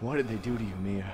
What did they do to you, Mia?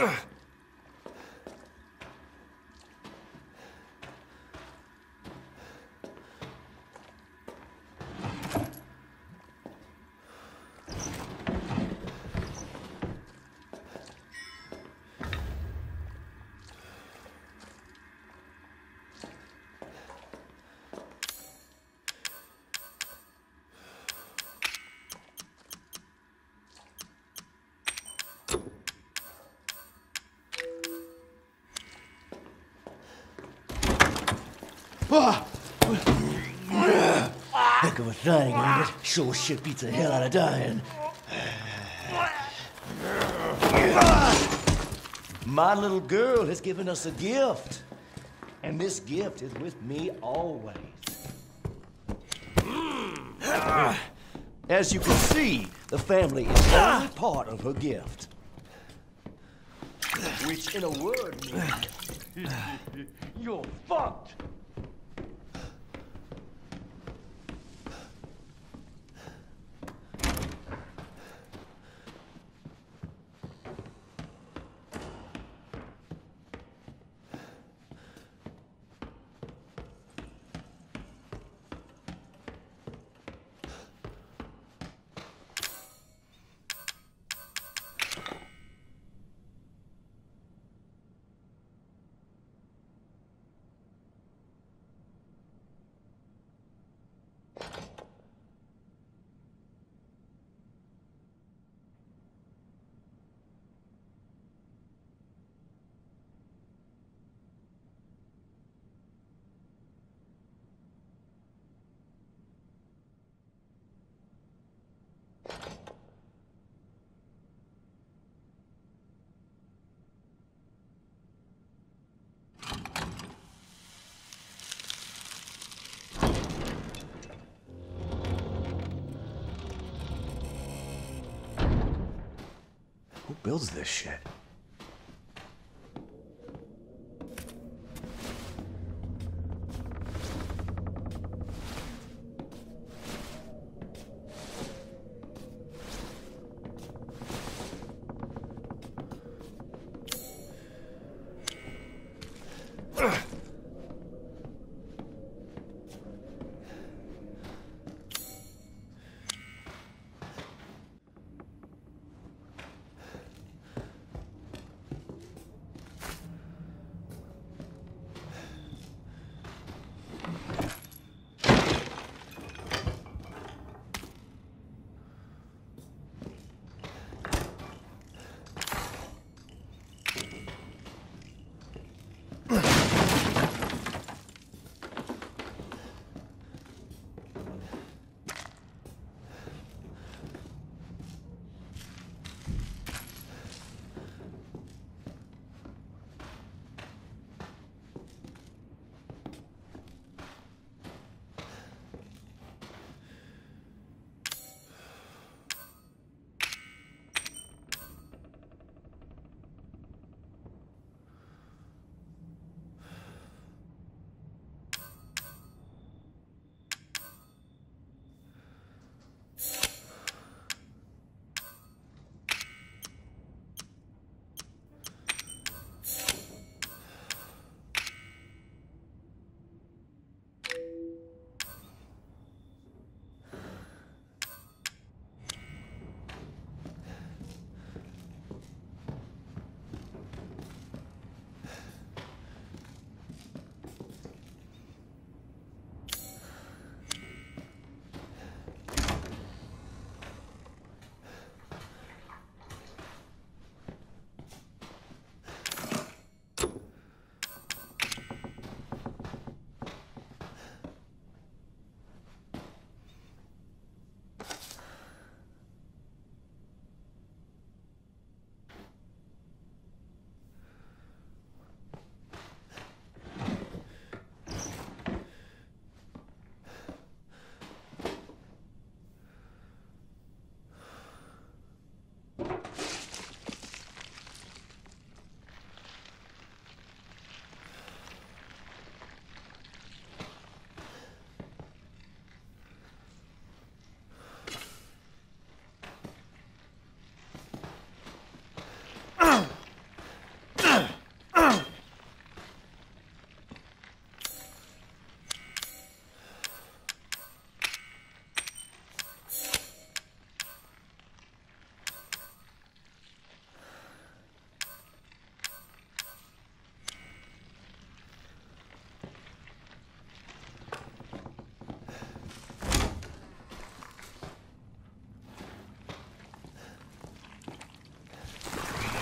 Heck of a thing, ain't it? Sure shit beats the hell out of dying. My little girl has given us a gift. And this gift is with me always. As you can see, the family is only part of her gift. Which, in a word, means you're fucked. Who builds this shit?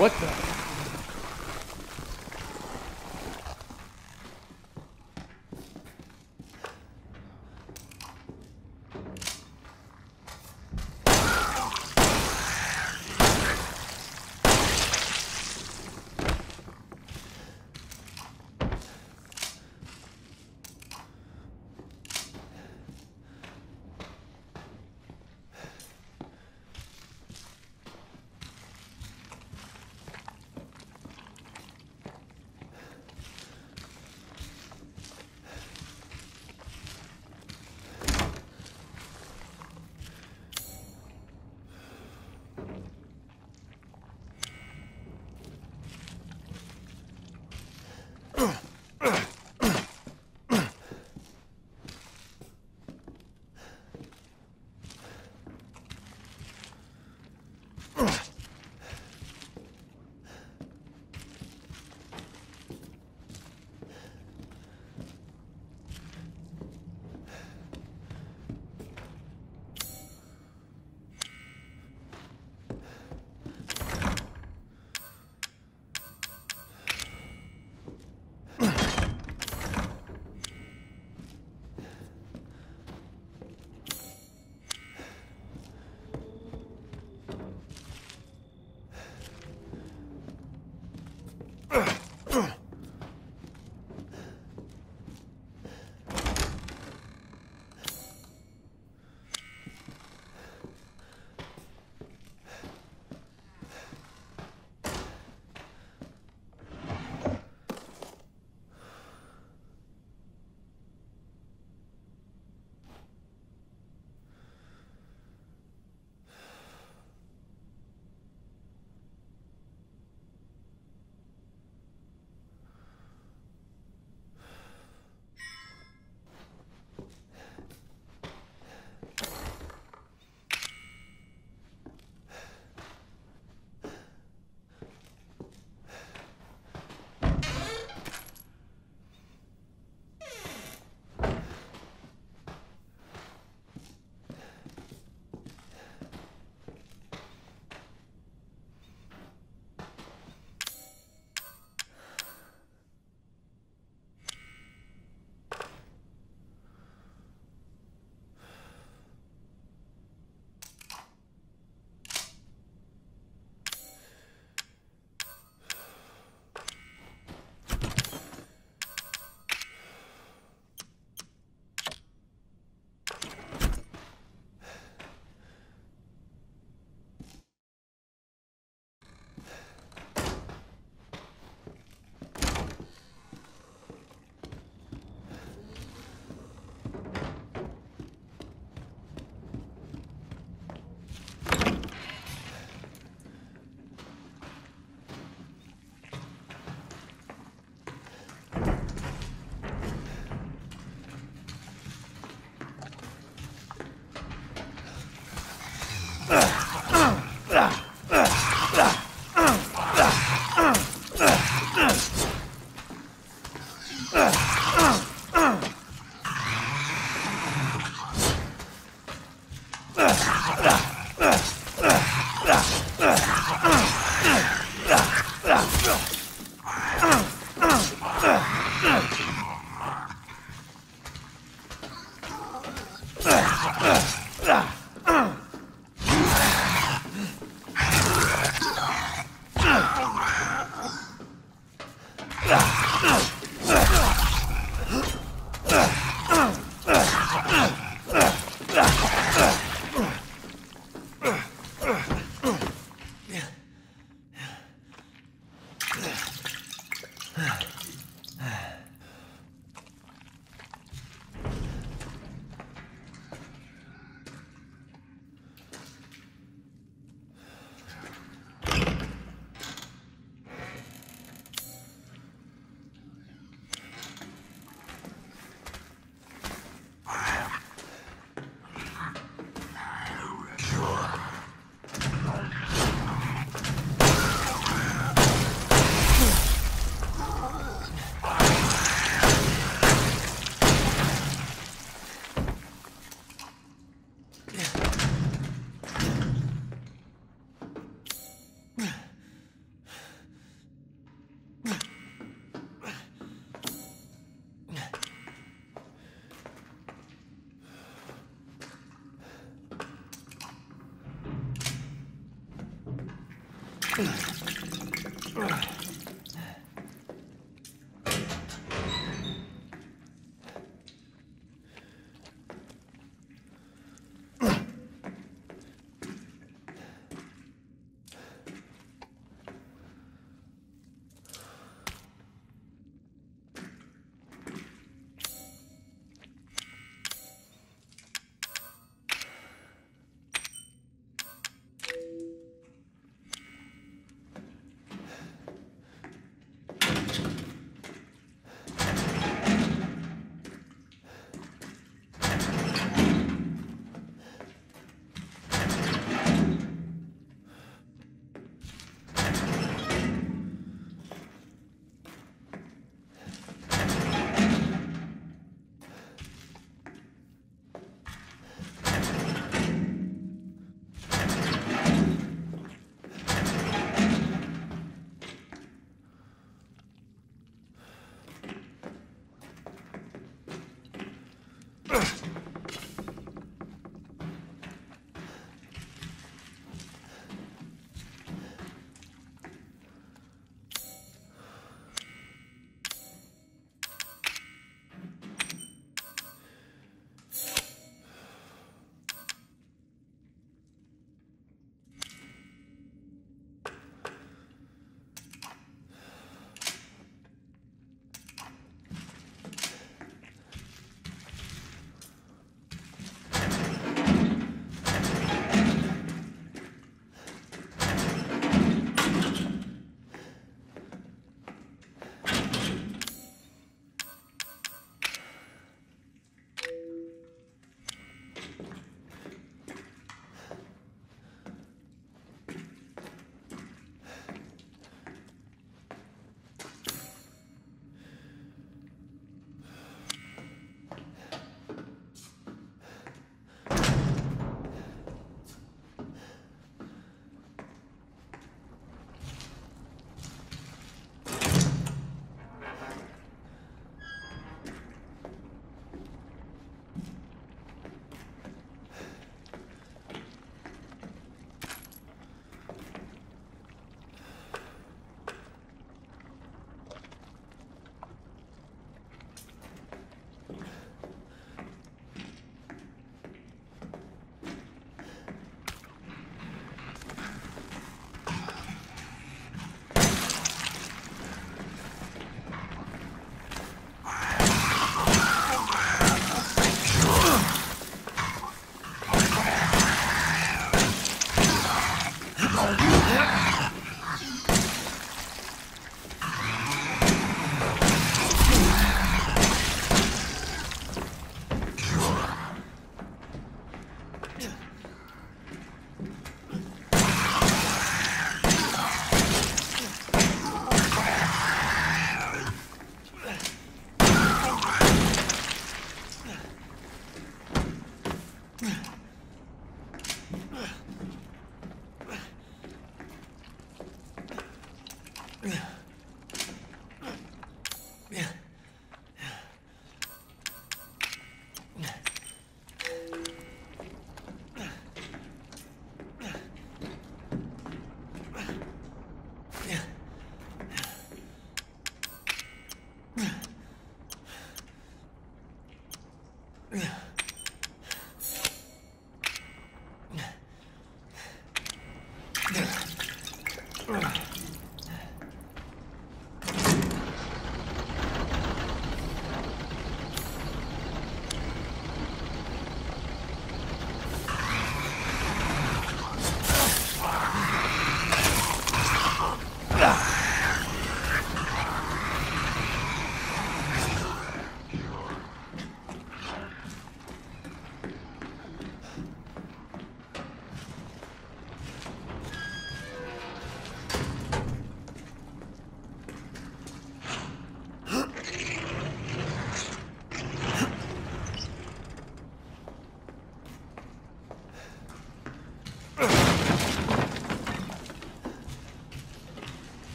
What the?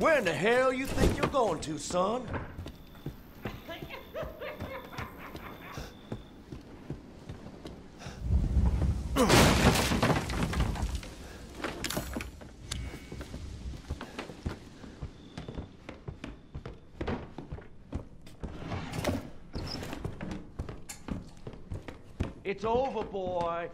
Where in the hell you think you're going to, son? It's over, boy.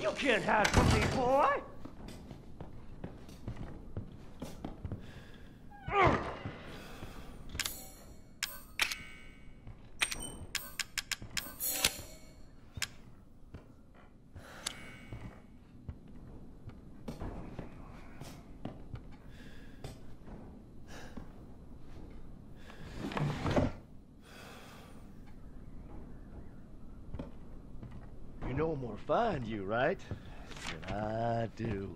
You can't hide from me, boy! More find you, right? And I do.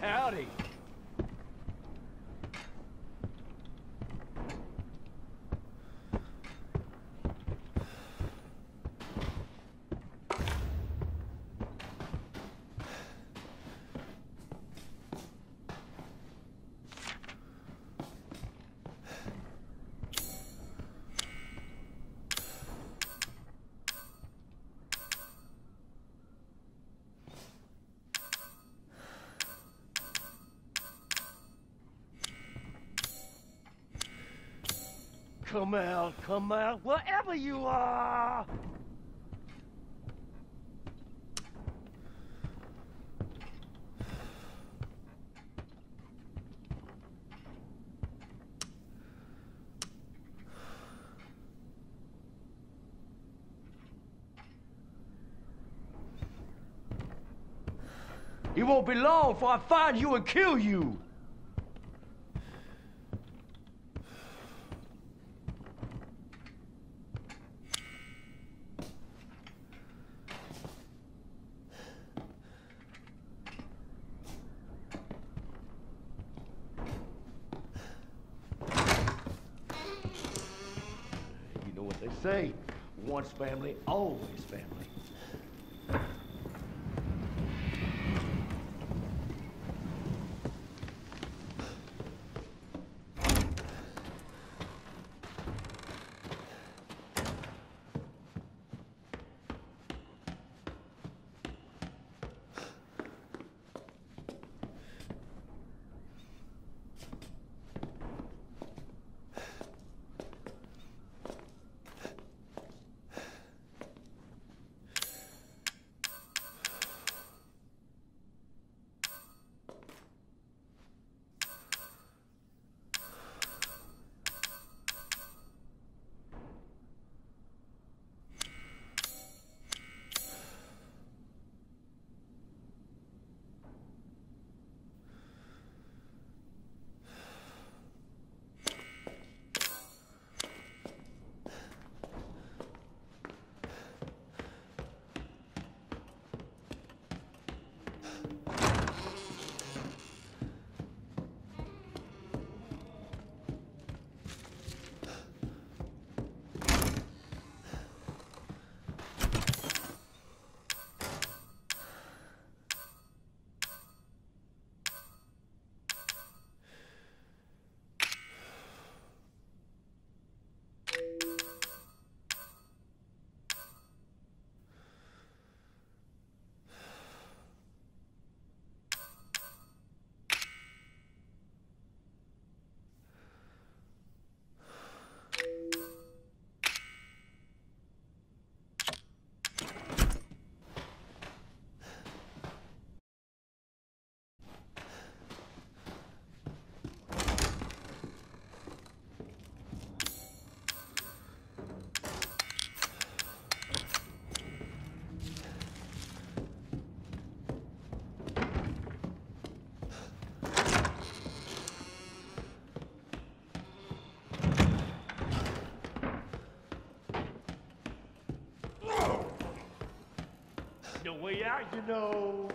Howdy. Come out, wherever you are! It won't be long before I find you and kill you! Say, once family, always family. yeah, you know.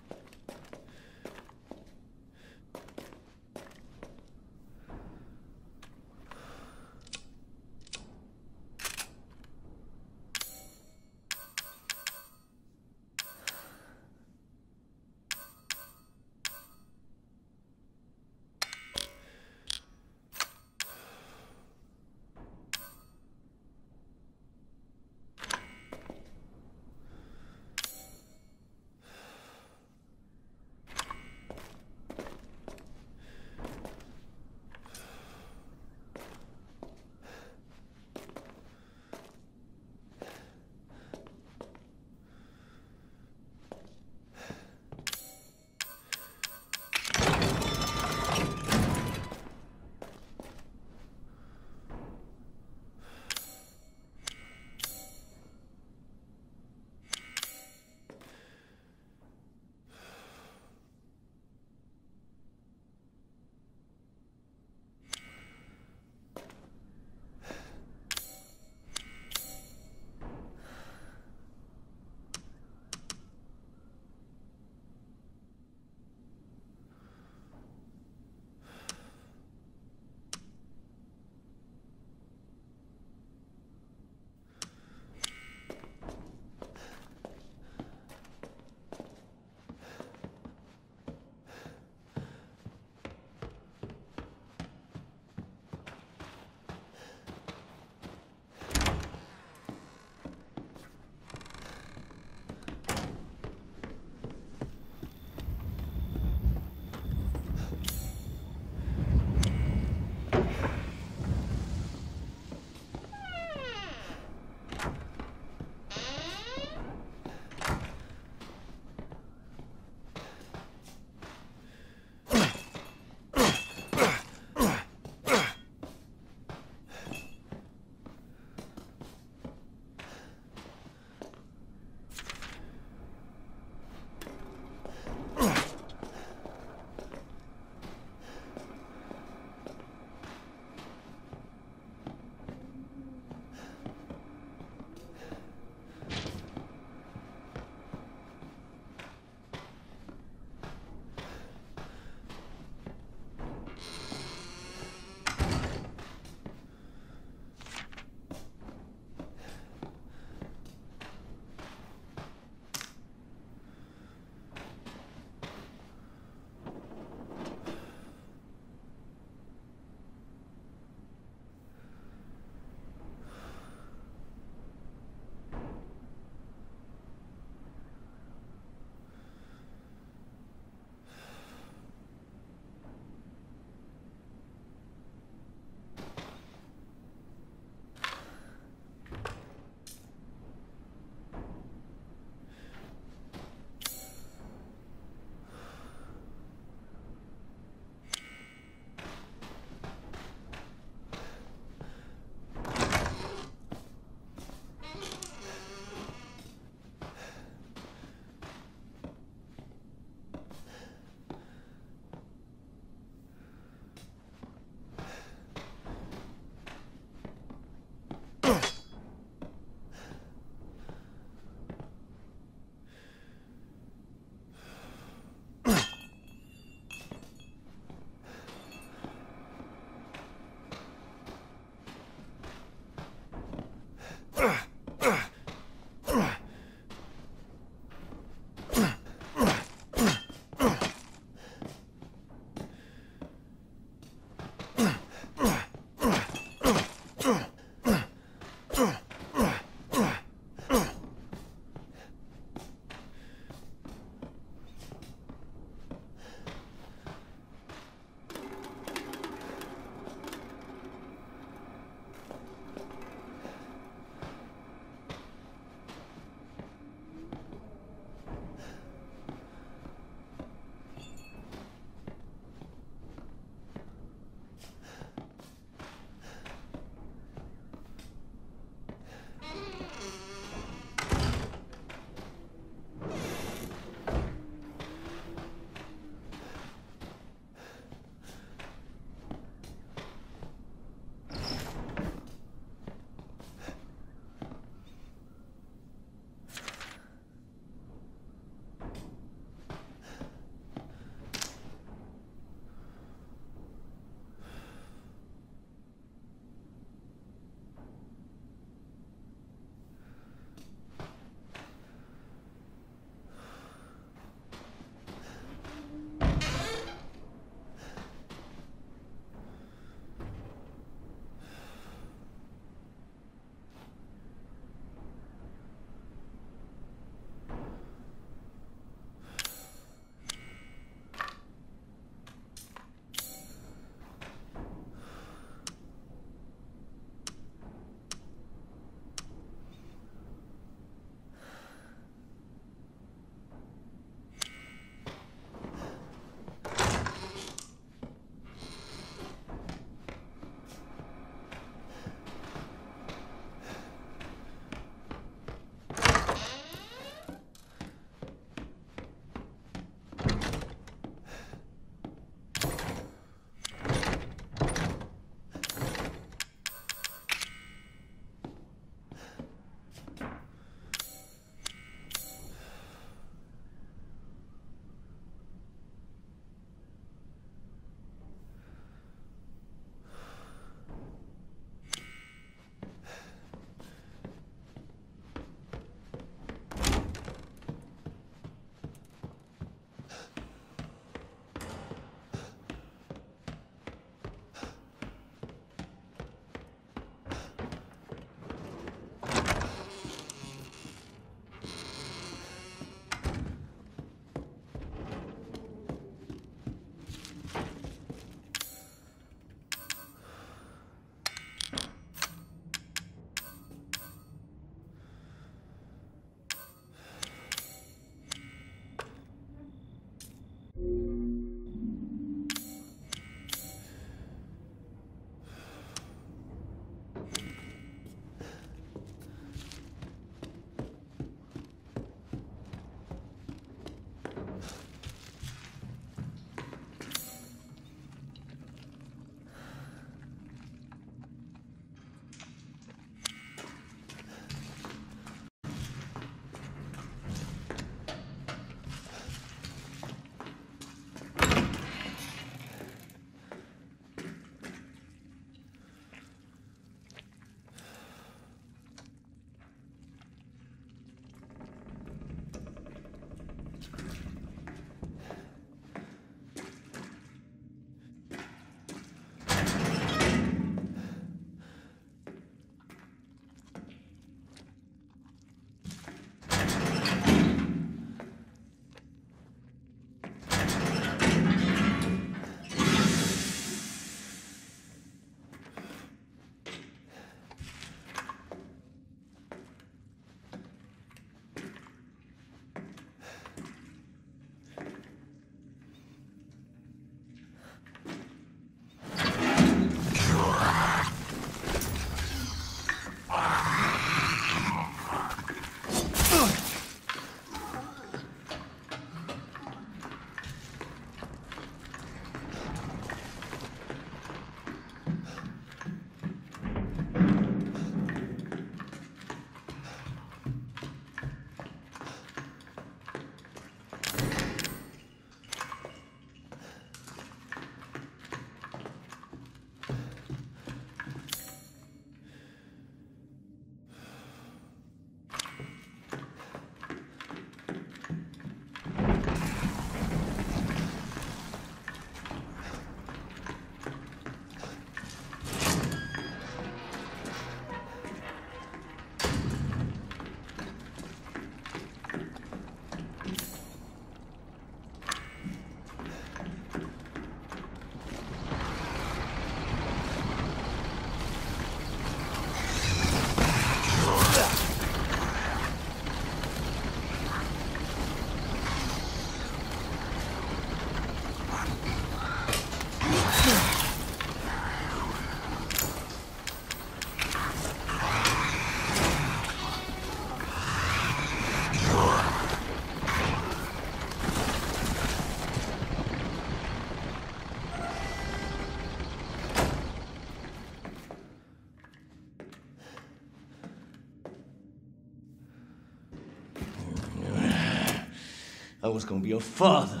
I was gonna be a father.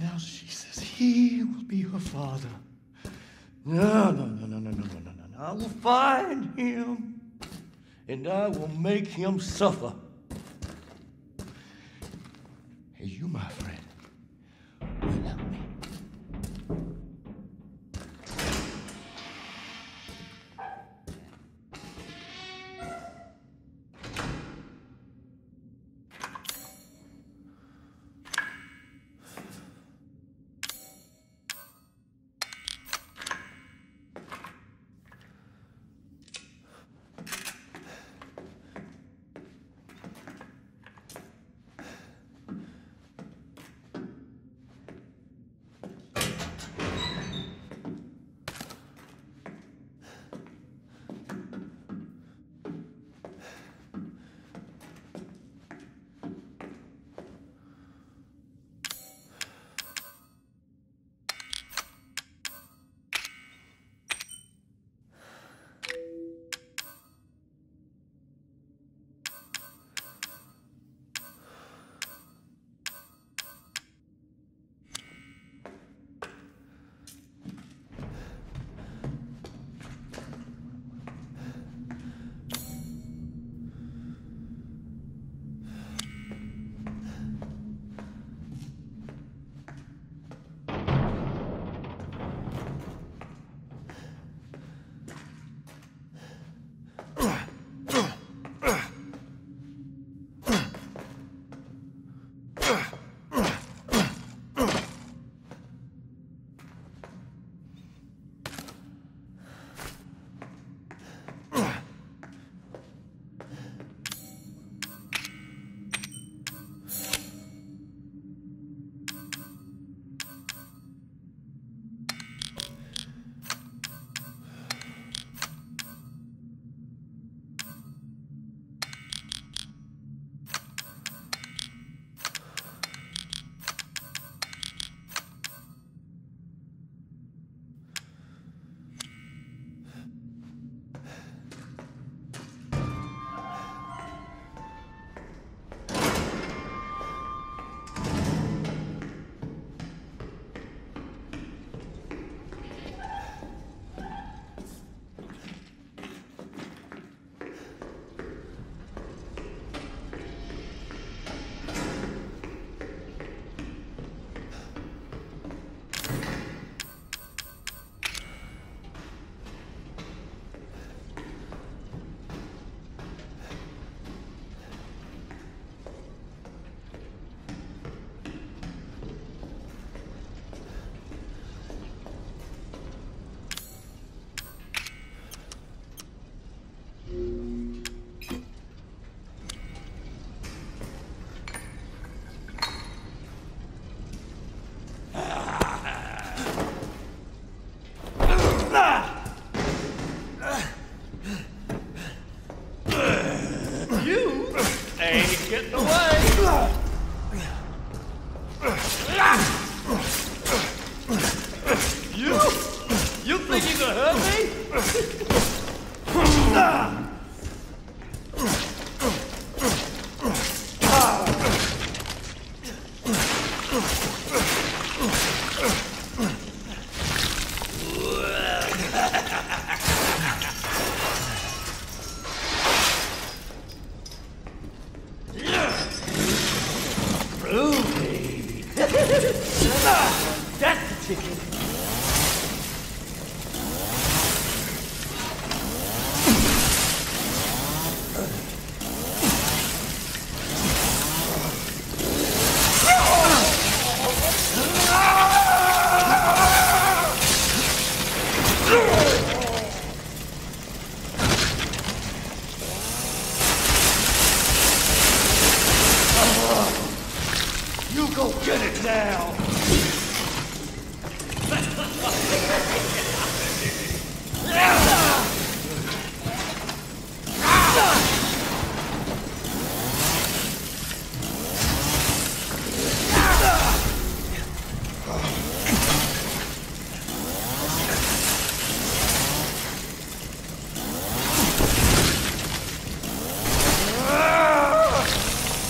Now she says he will be her father. No. I will find him and I will make him suffer. Hey, you, my friend, will help me.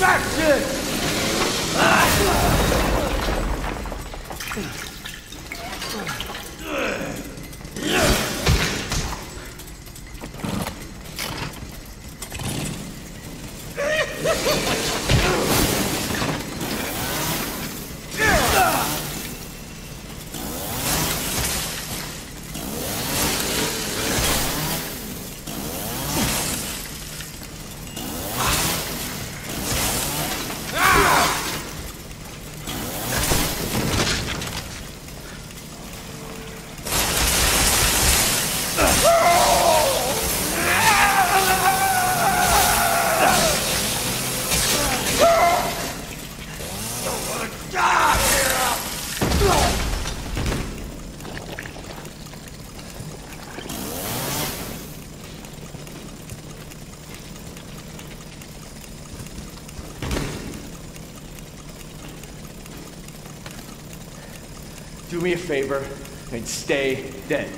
That's it! Do me a favor and stay dead.